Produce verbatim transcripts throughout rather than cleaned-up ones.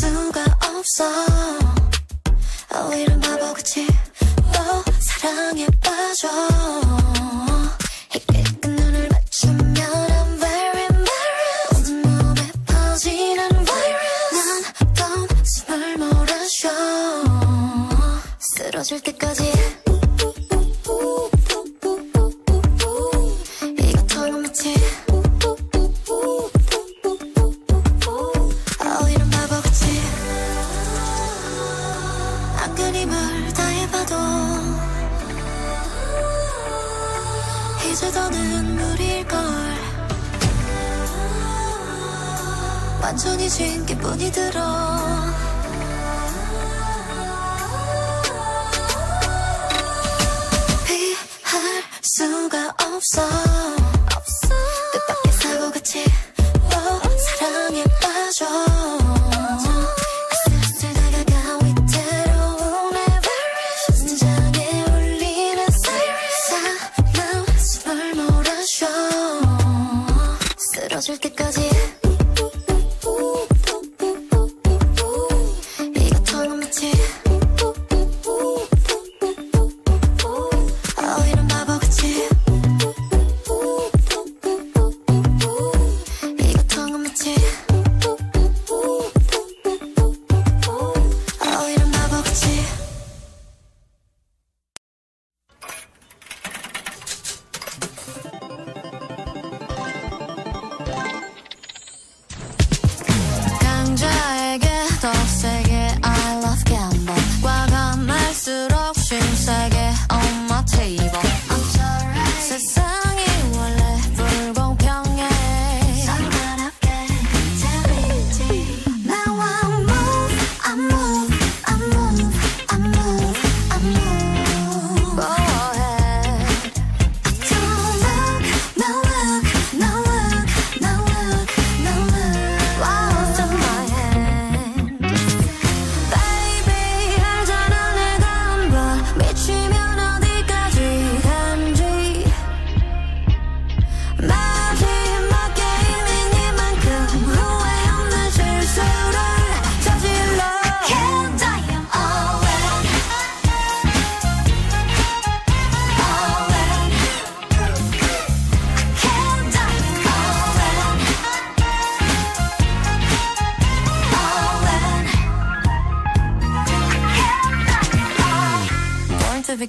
수가 없어. 어, 이런 바보 같이 또 사랑에 빠져. 이 깨끗한 눈을 맞추면 I'm very embarrassed. 온 몸에 퍼지는 virus. 난 어떤 숨을 몰아 쉬어. 쓰러질 때까지 이것처럼 마치 그림을 다 해봐도 이제 더는 무리일걸. 완전히 진 기분이 들어. 피할 수가 없어. 뜻밖의 사고같이 또 사랑에 빠져. 쓰러질 때까지 이것처럼 마치 어, 이런 바보같이 이것처럼 마치 어, 이런 바보같이.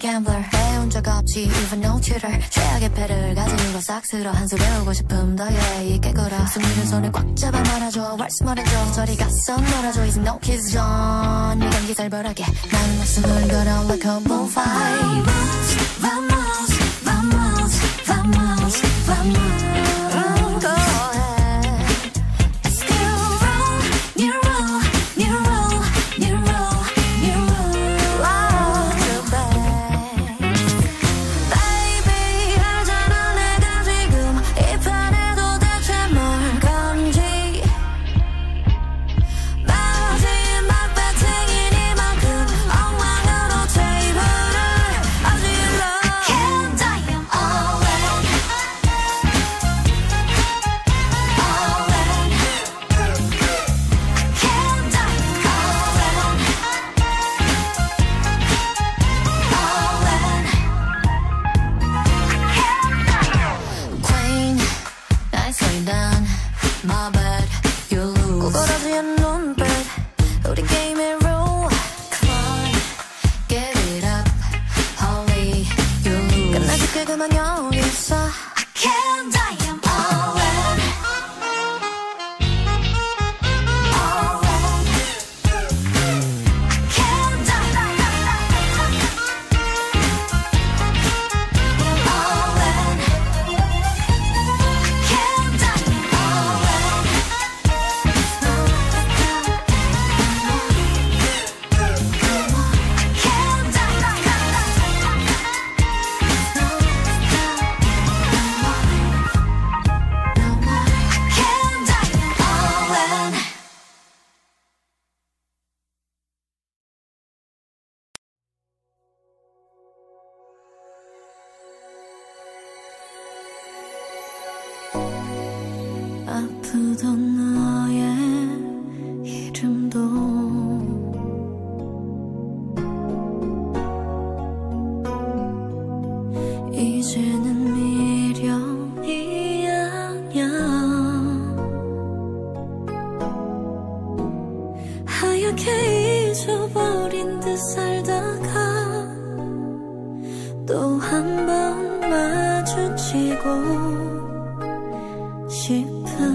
Gambler. 배운 적 없지 even no tutor. 최악의 패를 가진 이거 싹쓸어 한 수 배우고 싶음 더 예의 깨거라. 승리를 손에 꽉 잡아 말아줘. 왈츠 말해줘. 저리 가서 놀아줘. It's no kiss zone. 이 경기 살벌하게 난 목숨을 걸어 like a bullfight. Vamos, vamos, vamos, vamos, vamos. 아프던 너의 이름도 이제는 미련이 아냐. 하얗게 잊어버린 듯 살다가 또 한 번 마주치고 싶은 봐.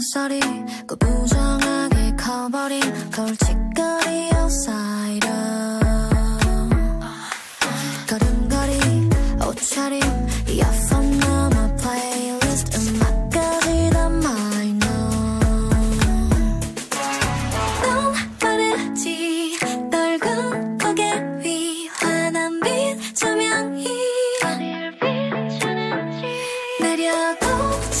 목소리 그 부정하게 커버린 거울 찌꺼리 outsider 걸음걸이 옷차림 이어폰 넘어 playlist 음악까지 다 minor 넌 바르지 넓은 고개 위 환한 빛 조명이 어딜 비추는지 내려꽂혀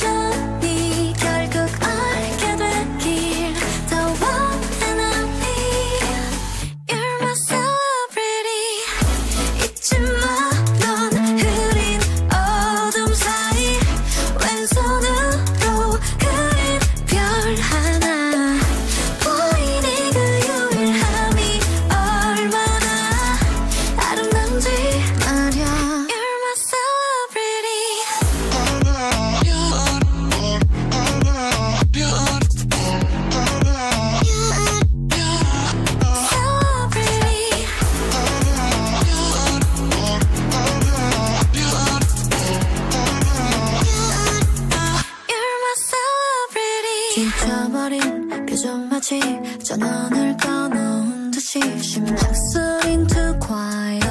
잊어버린 표정 마치 전원을 꺼놓은 듯이 심장 소린 too quiet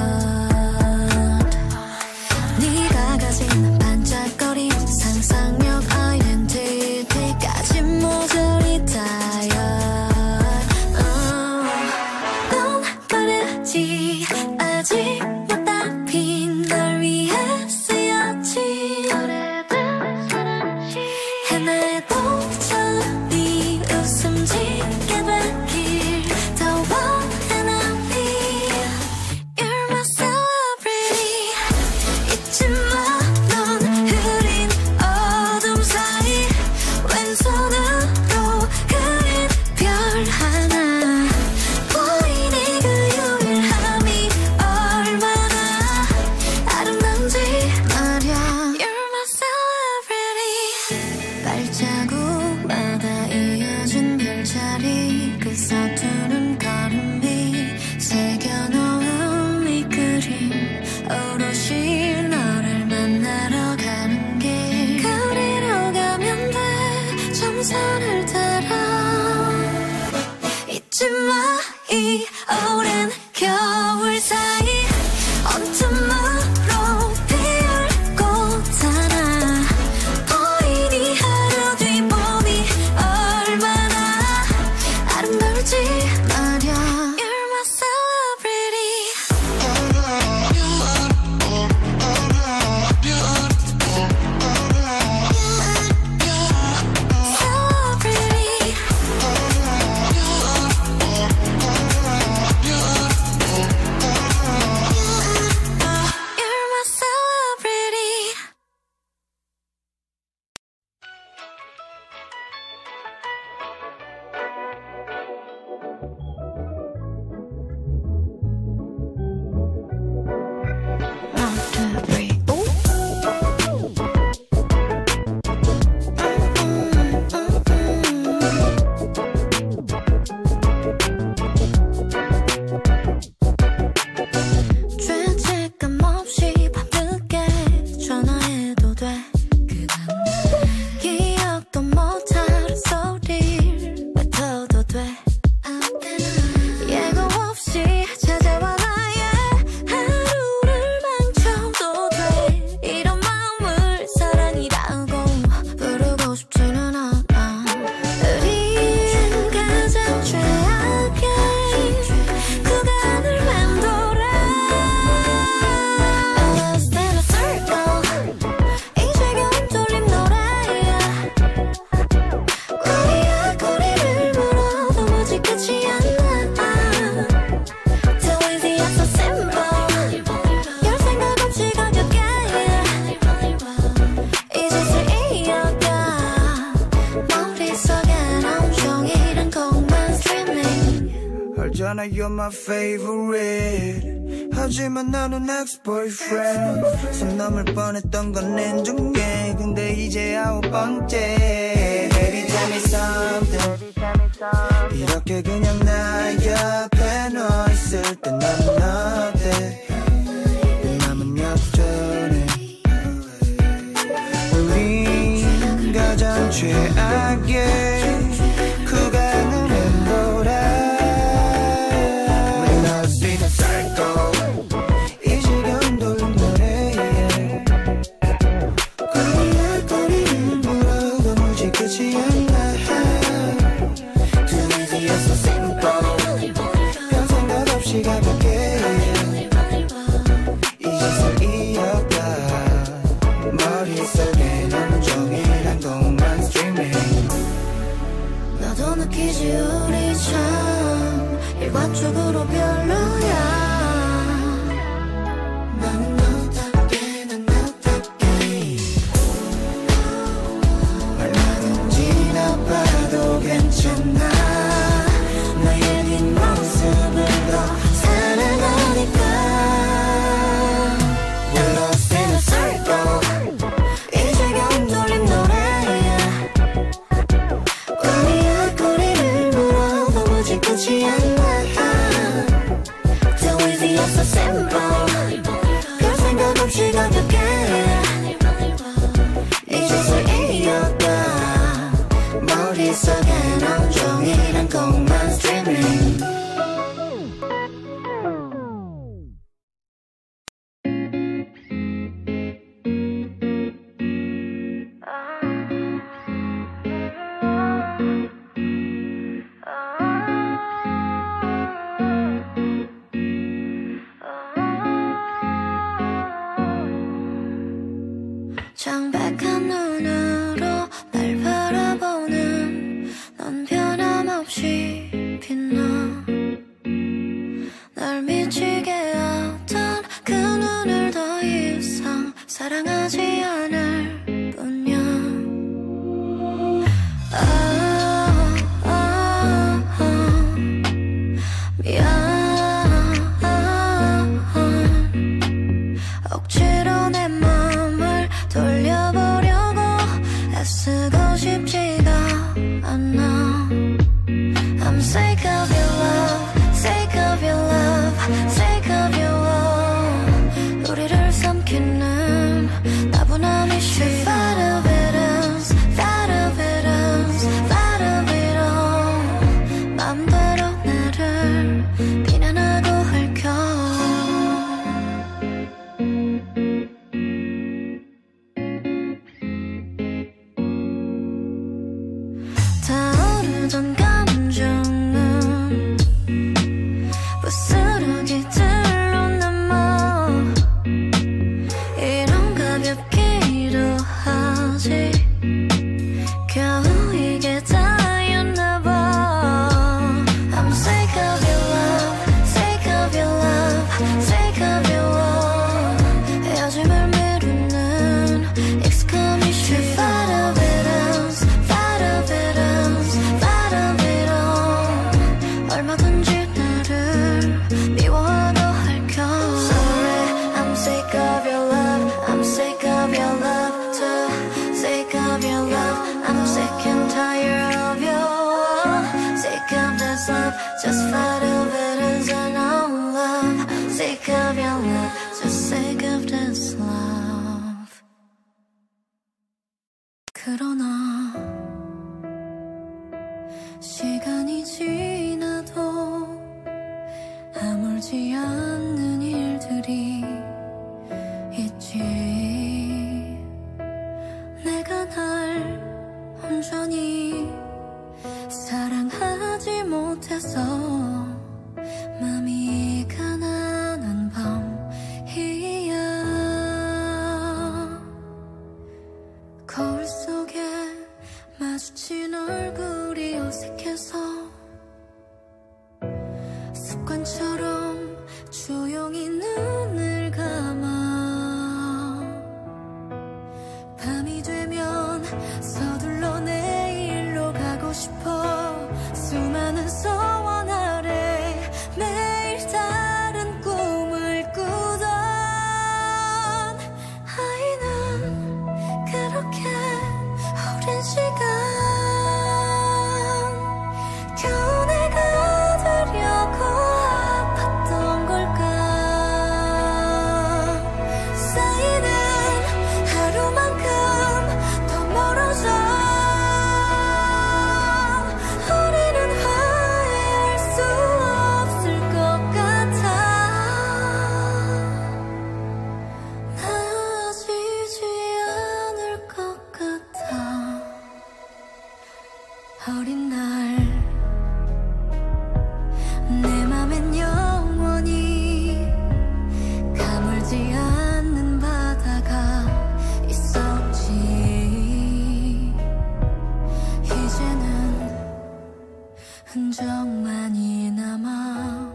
네가 가진 반짝거림 상상력 identity까지 모조리 diet 넌 바르지 아직 못답힌 널 위해 쓰여진 오래된 사랑지 해내도 발자국마다 이어진 별자리 그 서투른 걸음이 새겨놓은 이 그림 오롯이 너를 만나러 가는 길 거리로 가면 돼 점선을 따라 잊지 마 이 오랜 겨울 사이 언뜻마로 피울 꽃 하나 알잖아 you're my favorite 하지만 나는 ex-boyfriend 손 넘을 뻔했던 건 인정해 근데 이제 아홉 번째 Baby tell me something 이렇게 그냥 나 옆에 너 있을 때 나는 어때 내 맘은 역전해 우린 가장 최악의 창백한 눈으로 날 바라보는 넌 변함없이 빛나 날 미치게 하던 그 눈을 더 이상 사랑하지 않을 뿐이야. 아, 아, 아, 미안. 쓰고 싶지가 않아. I'm sick of your love, sick of your love, sick of your love. 우리를 삼키는 나분한 이 시각. She thought of it all, thought of it all, thought of it all. 마음대로 나를 비난하고 흘켜. 타오르던 감정은 부스러기들로 남아. 이런 가볍기도 하지. 겨우 이게 다였나 봐. I'm sick of your love, sick of your love, sick of your love. 헤어짐을 미루는 익숙함이 싫어. Just fight of it as an own love. Sick of your love, just sick of this love. 그러나 시간이 지나도 아물지 않는 일들이 있지. 내가 날 온전히 사랑하지 못해서 맘이 가난한 밤이야. 거울 속에 마주친 얼굴이 어색해서 습관처럼 조용히 눈을 감아. 밤이 되면 서둘러 내 일로 가고 싶어. 수많은 소원 아래 매일 다른 꿈을 꾸던 아이는 그렇게 오랜 시간 겨우 내가 되려고 아팠던 걸까. 쌓이는 하루만큼 더 멀어져. 어린 날 내 맘엔 영원히 가물지 않는 바다가 있었지. 이제는 흔적만이 남아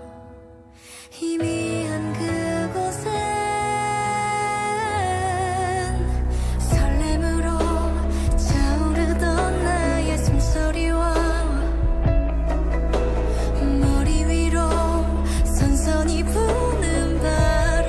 희미한 그곳엔 설렘으로 차오르던 나의 숨소리. 머리 위로 선선히 부는 바람.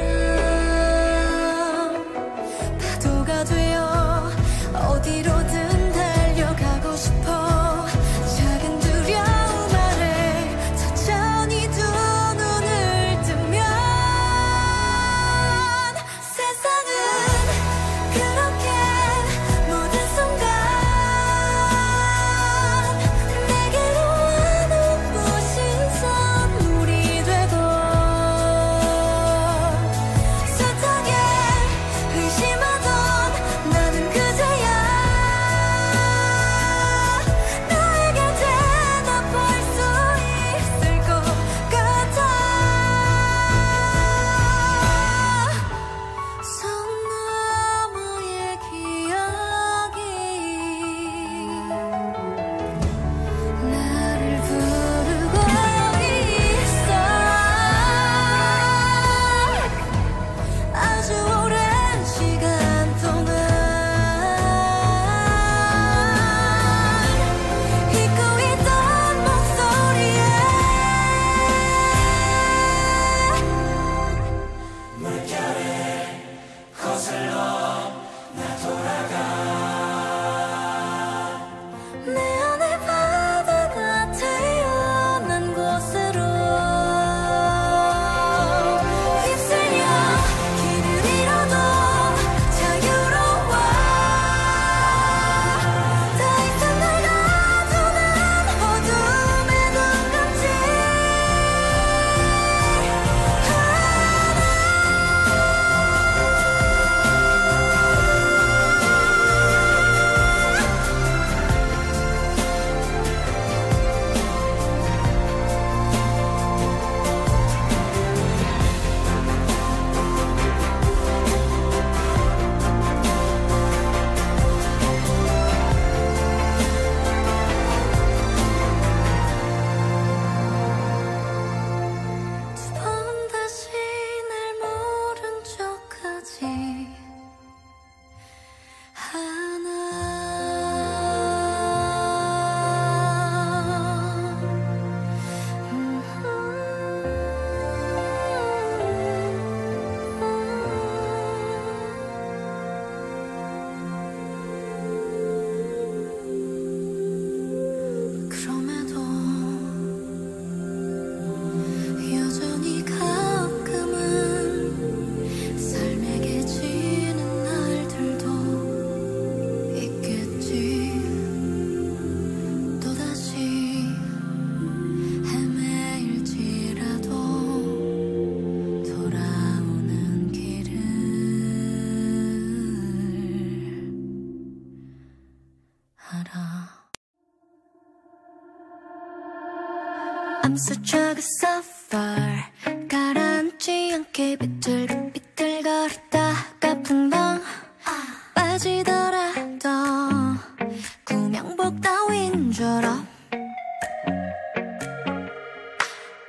I'm such a good suffer. 가라앉지 않게 비틀비틀거리다가 풍덩 빠지더라도 구명복 따윈 졸업.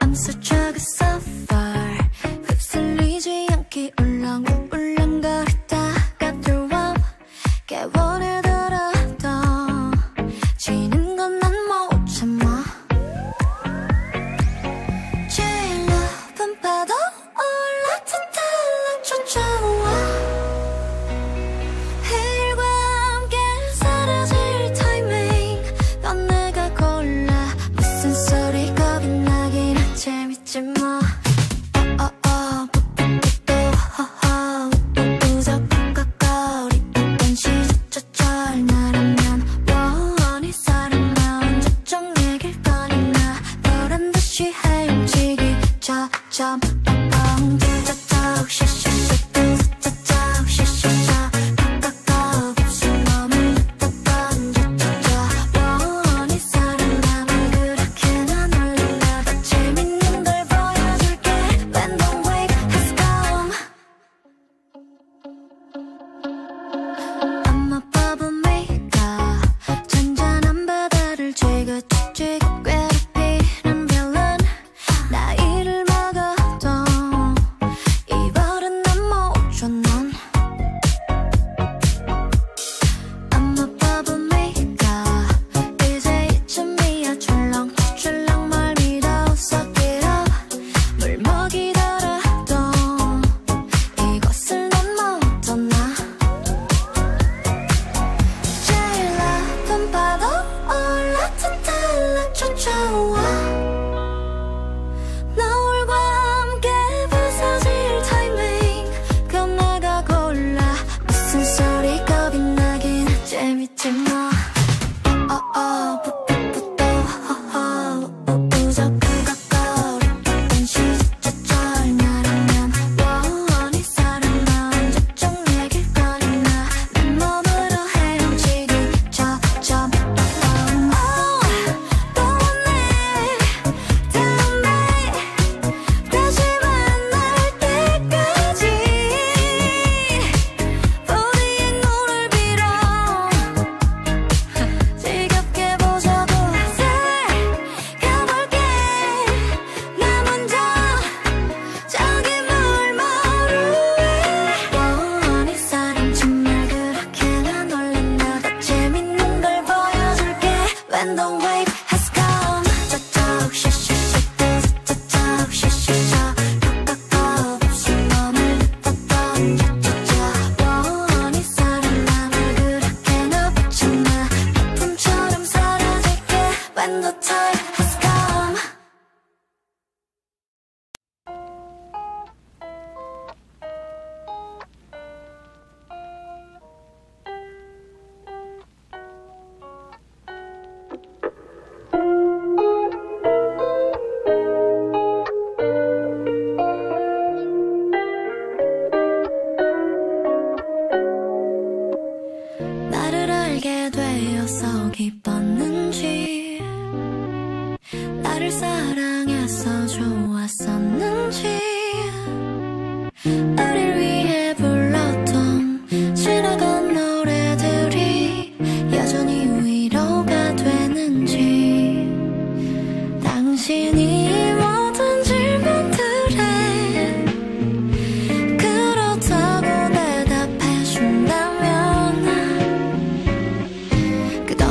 I'm such a good suffer. 휩쓸리지 않게 울렁울렁거리다가 throw up 깨워내더라도 지는 건 난 못 참아. 제일 높은 파도 올라 탄탄한 쫓아와 해일과 함께 사라질 타이밍 넌 내가 골라. 무슨 소리 겁이 나긴 한 재밌지 뭐.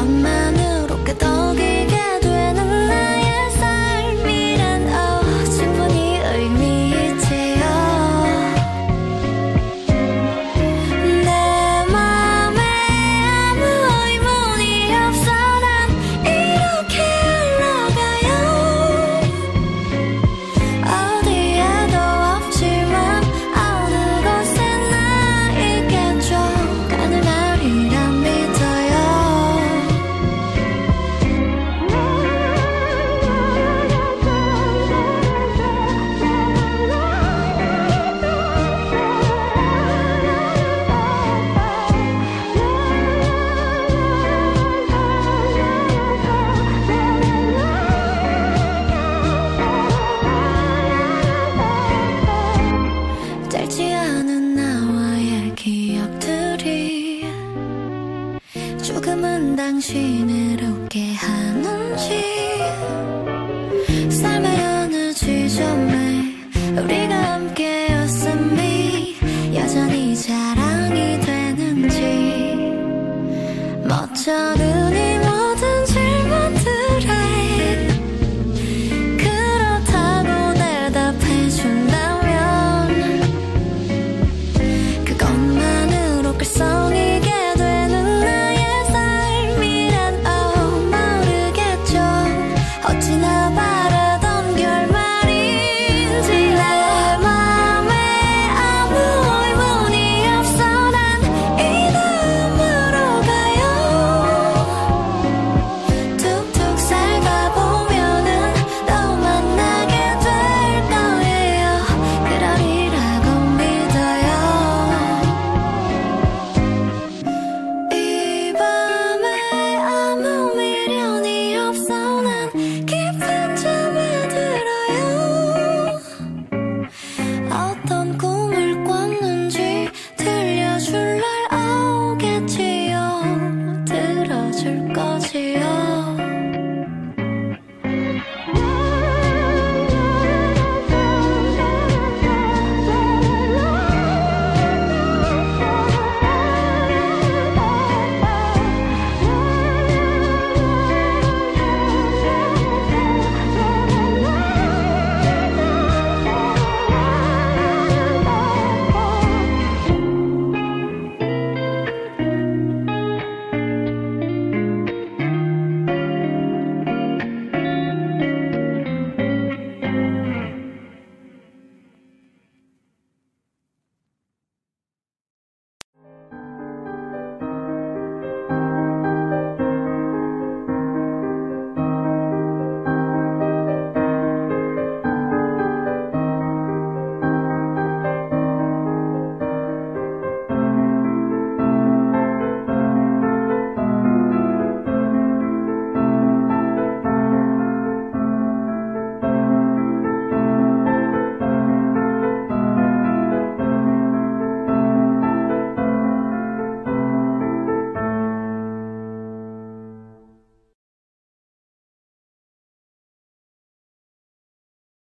Don't mind. 알지 않은 나와의 기억들이 조금은 당신을 웃게 하는지